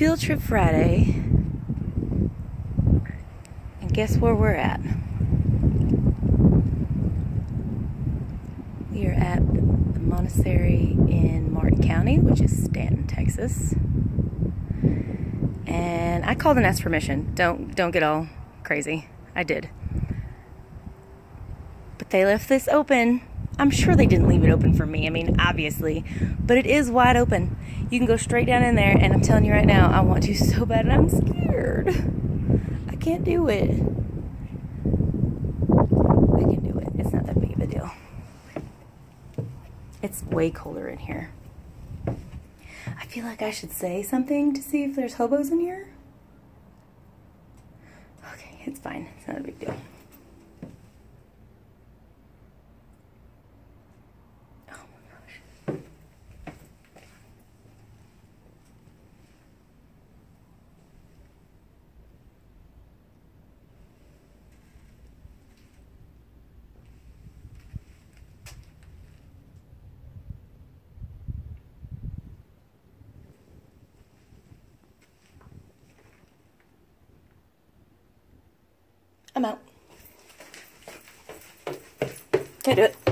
Field Trip Friday, and guess where we're at? We are at the monastery in Martin County, which is Stanton, Texas. And I called and asked permission. Don't get all crazy. I did. But they left this open. I'm sure they didn't leave it open for me, I mean, obviously, but it is wide open. You can go straight down in there, and I'm telling you right now, I want to so bad, and I'm scared. I can't do it. I can do it. It's not that big of a deal. It's way colder in here. I feel like I should say something to see if there's hobos in here. Okay, it's fine. It's not a big deal. I'm out. Can't do it.